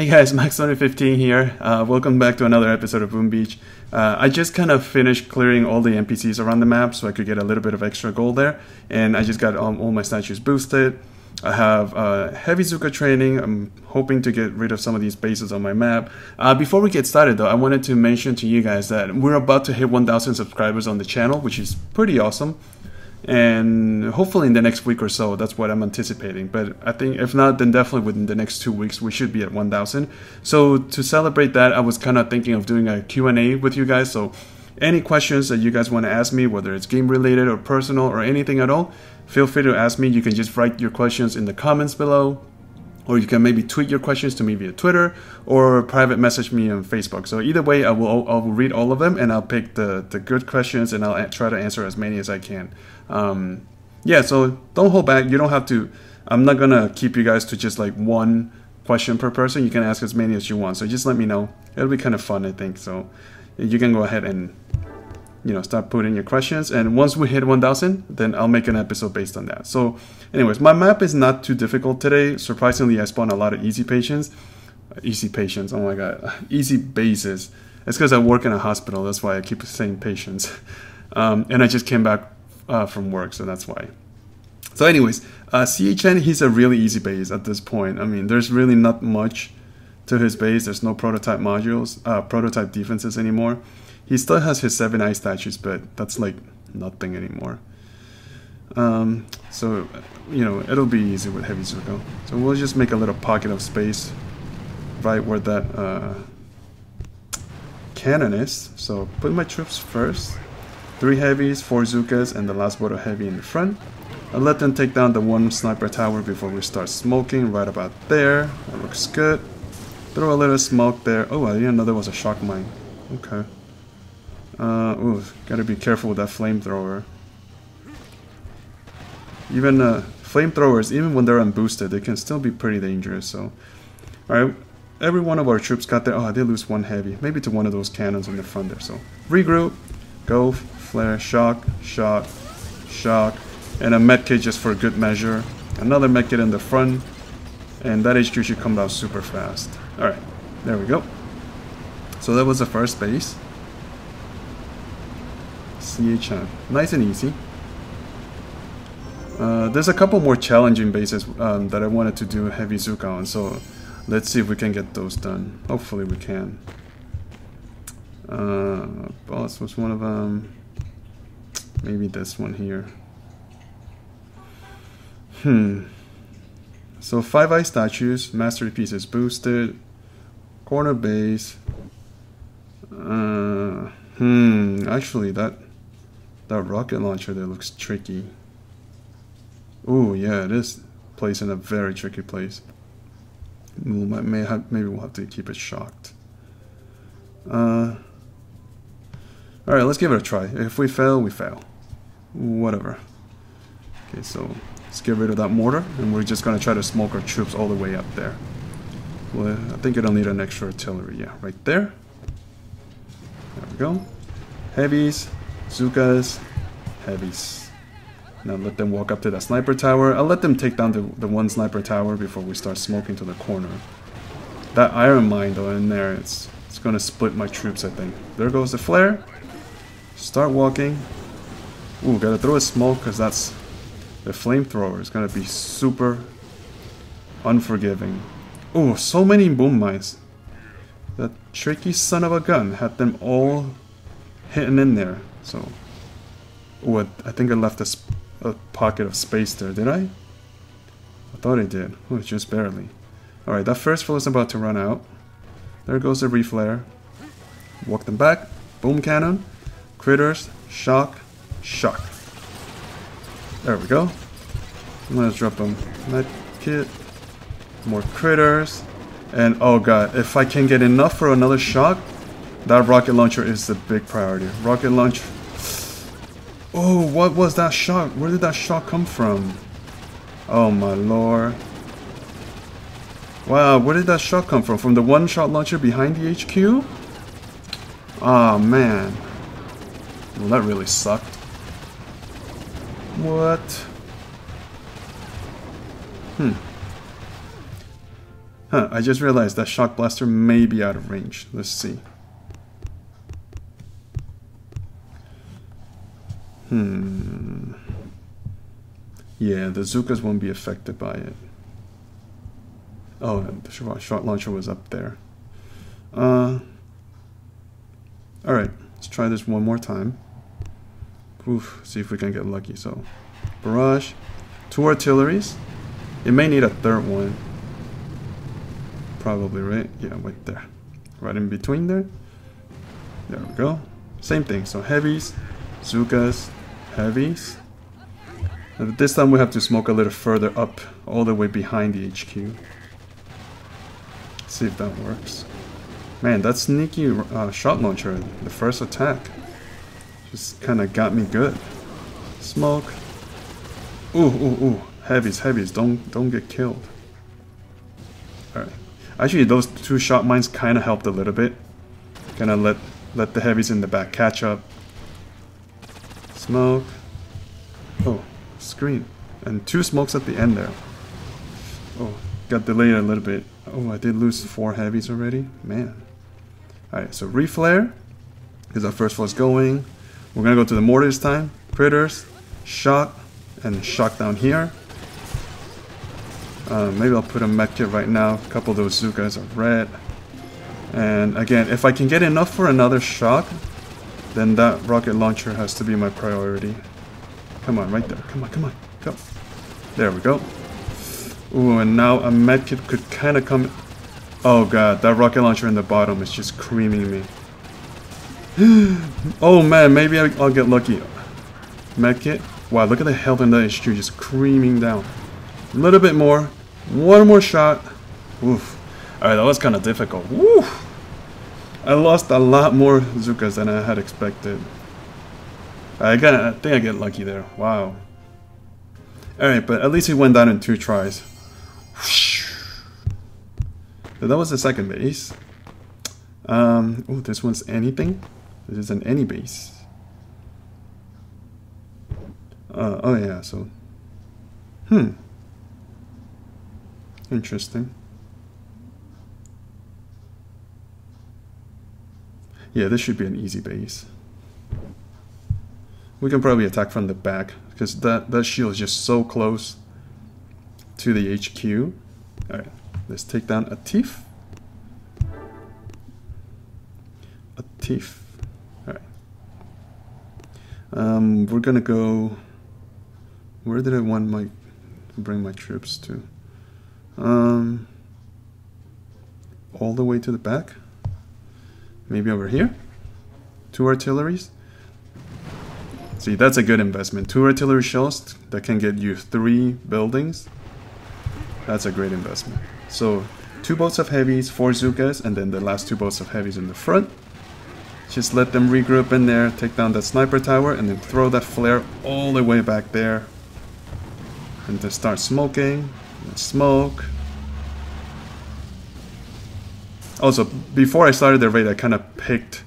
Hey guys, Max2015 here. Welcome back to another episode of Boom Beach. I just kind of finished clearing all the NPCs around the map so I could get a little bit of extra gold there. And I just got all my statues boosted. I have heavy Zuka training. I'm hoping to get rid of some of these bases on my map. Before we get started though, I wanted to mention to you guys that we're about to hit 1,000 subscribers on the channel, which is pretty awesome. And hopefully in the next week or so, that's what I'm anticipating. But I think if not, then definitely within the next 2 weeks, we should be at 1,000. So to celebrate that, I was kind of thinking of doing a Q&A with you guys. So any questions that you guys want to ask me, whether it's game related or personal or anything at all, feel free to ask me. You can just write your questions in the comments below, or you can maybe tweet your questions to me via Twitter or private message me on Facebook. So either way, I will read all of them, and I'll pick the good questions, and I'll try to answer as many as I can. Yeah, so don't hold back. You don't have to. I'm not going to keep you guys to just like one question per person. You can ask as many as you want. So just let me know. It'll be kind of fun, I think. So you can go ahead and, you know, start putting your questions. And once we hit 1,000, then I'll make an episode based on that. So anyways, my map is not too difficult today. Surprisingly, I spawned a lot of easy patients, oh my god, easy bases. It's because I work in a hospital, that's why I keep saying patients. And I just came back from work, so that's why. So anyways, CHN, he's a really easy base at this point. I mean, there's really not much to his base. There's no prototype modules, prototype defenses anymore. He still has his 7 eye statues, but that's like nothing anymore. So, you know, it'll be easy with heavy Zuko. So we'll just make a little pocket of space right where that cannon is. So put my troops first. 3 heavies, 4 Zukas, and the last Boto heavy in the front. I'll let them take down the 1 sniper tower before we start smoking right about there. That looks good. Throw a little smoke there. Oh, I didn't know there was a shock mine. Okay. Ooh, gotta be careful with that flamethrower. Even flamethrowers, even when they're unboosted, they can still be pretty dangerous. So, all right, every one of our troops got there. Oh, I did lose 1 heavy, maybe to one of those cannons in the front there. So regroup, go, flare, shock, shock, shock, and a medkit just for good measure. Another medkit in the front, and that HQ should come down super fast. All right, there we go. So that was the first base. CHM. Nice and easy. There's a couple more challenging bases that I wanted to do heavy Zuka on, so let's see if we can get those done. Hopefully we can. Boss was one of them. Maybe this one here. So 5 eye statues, masterpiece is boosted, corner base. Actually that rocket launcher there looks tricky. Oh yeah, it is placed in a very tricky place. Maybe we'll have to keep it shocked. Alright, let's give it a try. If we fail, we fail. Whatever. Okay, so let's get rid of that mortar, and we're just gonna try to smoke our troops all the way up there. Well, I think it'll need an extra artillery, yeah, right there. There we go. Heavies, Zukas, heavies. Now let them walk up to that sniper tower. I'll let them take down the 1 sniper tower before we start smoking to the corner. That iron mine though in there, it's gonna split my troops, I think. There goes the flare. Start walking. Ooh, gotta throw a smoke because that's the flamethrower. It's gonna be super unforgiving. Ooh, so many boom mines. That tricky son of a gun had them all hitting in there. So, ooh, I think I left a pocket of space there, did I? I thought I did. Oh, just barely. Alright, that first foe is about to run out. There goes the reflare. Walk them back. Boom cannon. Critters. Shock. Shock. There we go. I'm gonna drop them. Medkit. More critters. And oh god, if I can get enough for another shock, that rocket launcher is the big priority. Rocket launcher. Oh, what was that shock? Where did that shock come from? Oh my lord. Wow, where did that shock come from? From the 1 shot launcher behind the HQ? Ah, man. Well, that really sucked. What? Huh, I just realized that Shock Blaster may be out of range. Let's see. Yeah, the Zukas won't be affected by it. Oh, the shot launcher was up there. Alright, let's try this one more time. Oof, see if we can get lucky. So, barrage, 2 artilleries. It may need a third one. Probably, right? Yeah, right there. Right in between there. There we go. Same thing. So, heavies, Zukas, heavies. But this time we have to smoke a little further up, all the way behind the HQ. Let's see if that works. Man, that sneaky shot launcher, the first attack, just kind of got me good. Smoke. Ooh. Heavies. Don't get killed. Alright. Actually, those 2 shot mines kind of helped a little bit. Kind of let the heavies in the back catch up. Smoke. Oh. Screen and 2 smokes at the end there. Oh, got delayed a little bit. Oh, I did lose 4 heavies already, man. All right, so reflare is our first force going. We're gonna go to the mortar this time. Critters, shot, and shock down here. Maybe I'll put a med kit right now. A couple of those Zukas are red. And again, if I can get enough for another shock, then that rocket launcher has to be my priority. Come on, right there. Come on. Go. There we go. Ooh, and now a medkit could kind of come... Oh god, that rocket launcher in the bottom is just creaming me. Oh man, maybe I'll get lucky. Medkit. Wow, look at the health in that HQ just creaming down. A little bit more. One more shot. Oof. Alright, that was kind of difficult. Woo! I lost a lot more Zukas than I had expected. I think I get lucky there. Wow. Alright, but at least he went down in 2 tries. So that was the second base. Oh, this one's anything? This is an any base. Oh yeah, so... Interesting. Yeah, this should be an easy base. We can probably attack from the back, because that shield is just so close to the HQ. Alright, let's take down Atif. Alright. We're gonna go... Where did I want to bring my troops to? All the way to the back? Maybe over here? 2 artilleries? See, that's a good investment. 2 artillery shells that can get you 3 buildings. That's a great investment. So, 2 boats of heavies, 4 Zukas, and then the last 2 boats of heavies in the front. Just let them regroup in there, take down that sniper tower, and then throw that flare all the way back there. And then start smoking. Let's smoke. Also, before I started the raid, I kind of picked...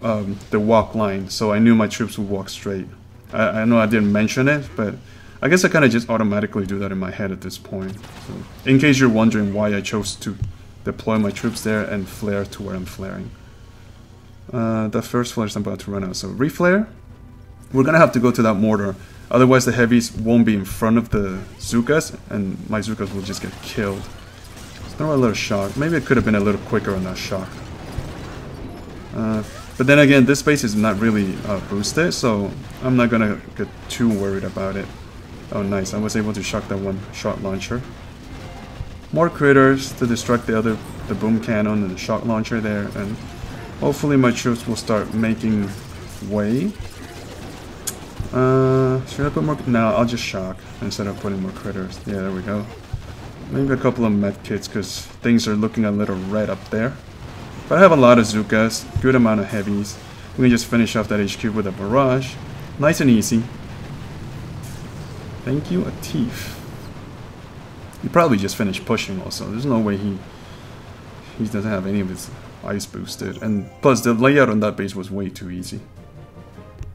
the walk line, so I knew my troops would walk straight. I know I didn't mention it, but I guess I kind of just automatically do that in my head at this point. So, in case you're wondering why I chose to deploy my troops there and flare to where I'm flaring. The first flare is about to run out, so reflare. We're gonna have to go to that mortar, otherwise the heavies won't be in front of the Zukas, and my Zukas will just get killed. Let's throw a little shock. Maybe it could have been a little quicker on that shock. But then again, this base is not really boosted, so I'm not gonna get too worried about it. Oh nice, I was able to shock that 1 shot launcher. More critters to distract the boom cannon and the shot launcher there, and hopefully my troops will start making way. Should I put more? No, I'll just shock instead of putting more critters. Yeah, there we go. Maybe a couple of med kits, because things are looking a little red up there. But I have a lot of Zukas, good amount of heavies. We can just finish off that HQ with a barrage. Nice and easy. Thank you, Atif. He probably just finished pushing also. There's no way he doesn't have any of his ice boosted. And plus, the layout on that base was way too easy.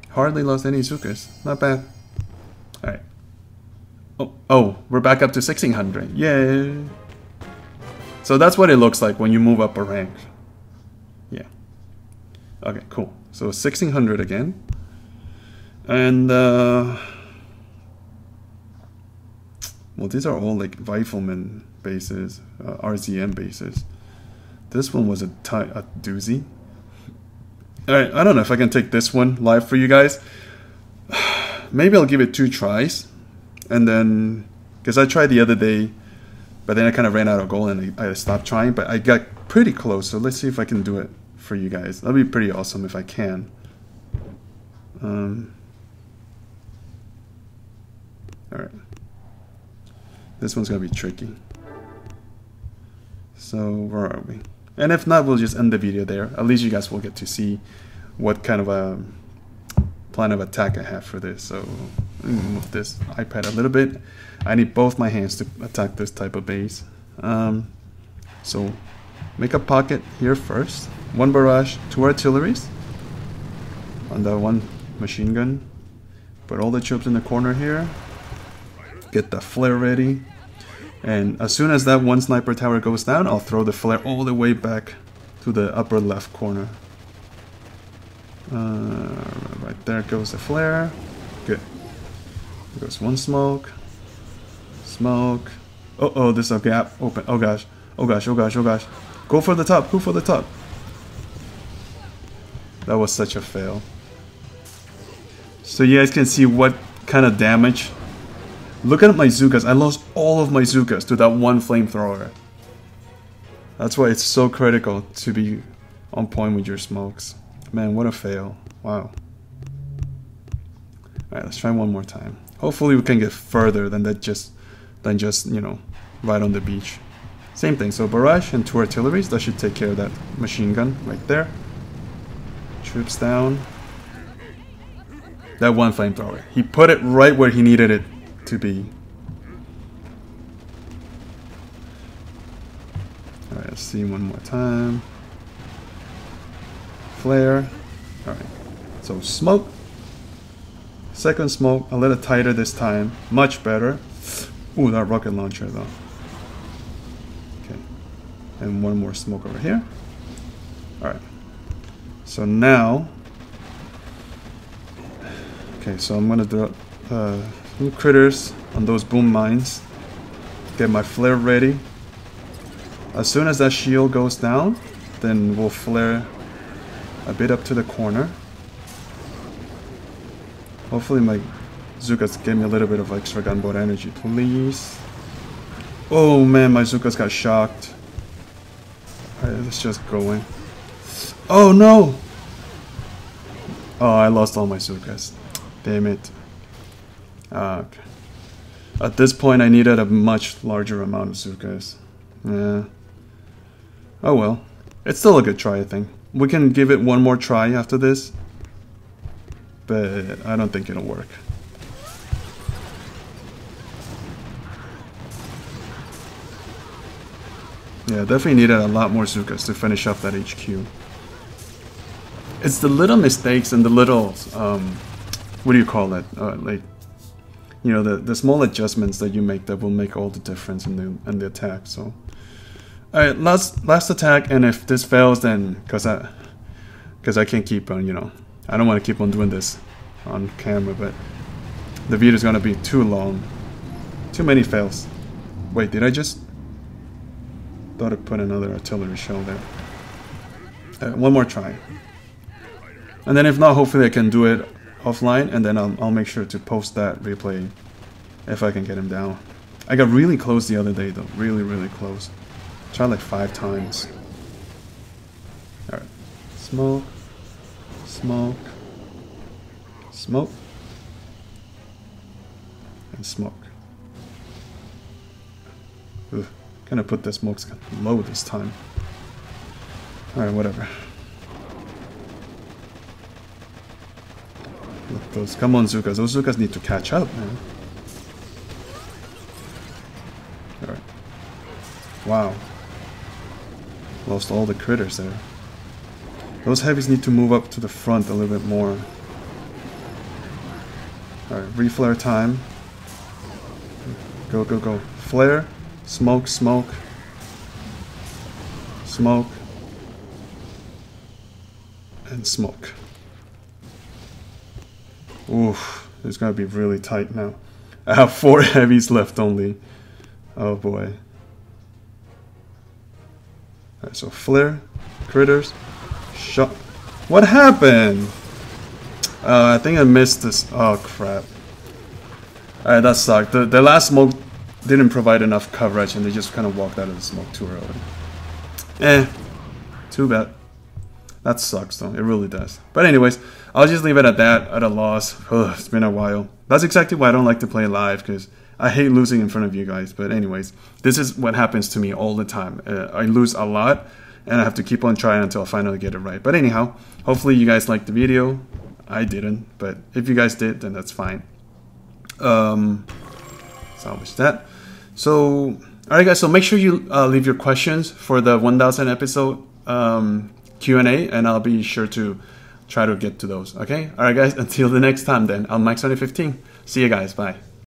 Hardly lost any Zukas. Not bad. Alright. Oh, we're back up to 1600. Yay! So that's what it looks like when you move up a rank. Yeah. Okay, cool. So 1600 again. And well, these are all like Weifelman bases, RZM bases. This one was a doozy. All right, I don't know if I can take this one live for you guys. Maybe I'll give it 2 tries. And then, because I tried the other day, but then I kind of ran out of gold and I stopped trying, but I got pretty close. So let's see if I can do it for you guys. That'd be pretty awesome if I can. All right. This one's going to be tricky. So where are we? And if not, we'll just end the video there. At least you guys will get to see what kind of a plan of attack I have for this. So let me move this iPad a little bit. I need both my hands to attack this type of base. So make a pocket here first. 1 barrage, 2 artilleries on the 1 machine gun. Put all the troops in the corner here. Get the flare ready. And as soon as that 1 sniper tower goes down, I'll throw the flare all the way back to the upper left corner. Right there goes the flare. Good. There goes 1 smoke. Smoke. Uh-oh, there's a gap open. Oh gosh. Oh gosh, oh gosh, oh gosh. Go for the top, go for the top. That was such a fail. So you guys can see what kind of damage. Look at my Zookas. I lost all of my Zookas to that 1 flamethrower. That's why it's so critical to be on point with your smokes. Man, what a fail. Wow. Alright, let's try one more time. Hopefully we can get further than that, just you know, right on the beach. Same thing, so barrage and 2 artilleries. That should take care of that machine gun right there. Troops down. That 1 flamethrower. He put it right where he needed it to be. Alright, let's see one more time. Flare. Alright, so smoke. 2nd smoke, a little tighter this time. Much better. Ooh, that rocket launcher though. Okay. And 1 more smoke over here. Alright. So now... Okay, so I'm gonna do... Some critters on those boom mines. Get my flare ready. As soon as that shield goes down, then we'll flare a bit up to the corner. Hopefully my Zookas gave me a little bit of extra gunboat energy, please. Oh man, my Zookas got shocked. Alright, let's just go in. Oh no! Oh, I lost all my Zookas. Damn it. Okay. At this point, I needed a much larger amount of Zookas. Yeah. Oh well. It's still a good try, I think. We can give it 1 more try after this. But I don't think it'll work. Yeah, definitely needed a lot more Zookas to finish up that HQ. It's the little mistakes and the little... what do you call it? Like... You know, the small adjustments that you make that will make all the difference in the attack. So, all right, last attack, and if this fails, then because I can't keep on, you know, I don't want to keep on doing this on camera, but the video is gonna be too long, too many fails. Wait, did I just thought I put another artillery shell there? All right, 1 more try, and then if not, hopefully I can do it offline, and then I'll make sure to post that replay if I can get him down. I got really close the other day though, really close. Tried like 5 times. Alright. Smoke. Smoke. Smoke. And smoke. Ugh. Gonna put the smokes low this time. Alright, whatever. Look, those, come on Zookas, those Zookas need to catch up, man. Alright. Wow. Lost all the critters there. Those heavies need to move up to the front a little bit more. Alright, reflare time. Go, go, go. Flare. Smoke, smoke. Smoke. And smoke. Oof, it's gonna be really tight now. I have 4 heavies left only. Oh boy. Alright, so flare, critters, shot. What happened? I think I missed this. Oh crap. Alright, that sucked. The last smoke didn't provide enough coverage and they just kind of walked out of the smoke too early. Eh, too bad. That sucks though, it really does. But anyways, I'll just leave it at that, at a loss. Ugh, it's been a while. That's exactly why I don't like to play live, because I hate losing in front of you guys. But anyways, this is what happens to me all the time. I lose a lot, and I have to keep on trying until I finally get it right. But anyhow, hopefully you guys liked the video. I didn't, but if you guys did, then that's fine. Salvage that. So, alright guys, so make sure you leave your questions for the 1000 episode Q&A, and I'll be sure to try to get to those, okay? Alright guys, until the next time then, I'm Max2015. See you guys, bye.